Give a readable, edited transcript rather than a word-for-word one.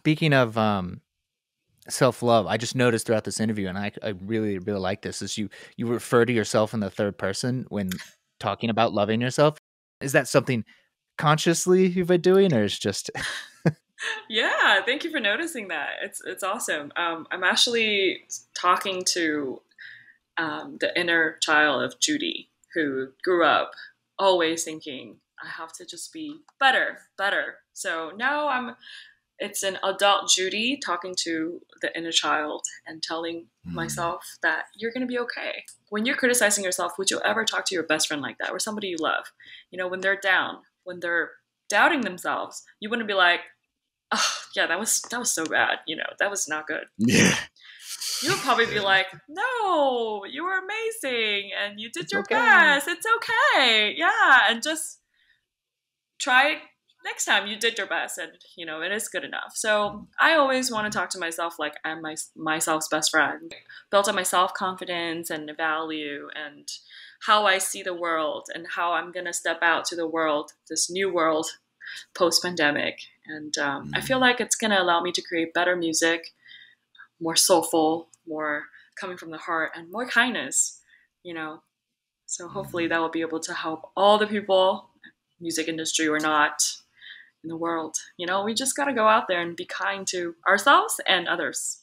Speaking of self-love, I just noticed throughout this interview, and I really, really like this, is you refer to yourself in the third person when talking about loving yourself. Is that something consciously you've been doing, or is just... Yeah, thank you for noticing that. It's awesome. I'm actually talking to the inner child of Judy, who grew up always thinking, I have to just be better, better. So now it's an adult Judy talking to the inner child and telling myself that you're going to be okay. When you're criticizing yourself, would you ever talk to your best friend like that, or somebody you love? You know, when they're down, when they're doubting themselves, you wouldn't be like, oh, yeah, that was so bad. You know, that was not good. Yeah. You'll probably be like, no, you were amazing and you did your best. It's okay. Yeah. And just try next time, you did your best and, you know, it is good enough. So I always want to talk to myself like I'm myself's best friend. Built up my self-confidence and value and how I see the world and how I'm going to step out to the world, this new world post-pandemic. And I feel like it's going to allow me to create better music, more soulful, more coming from the heart, and more kindness, you know. So hopefully that will be able to help all the people, music industry or not, in the world. You know, we just got to go out there and be kind to ourselves and others.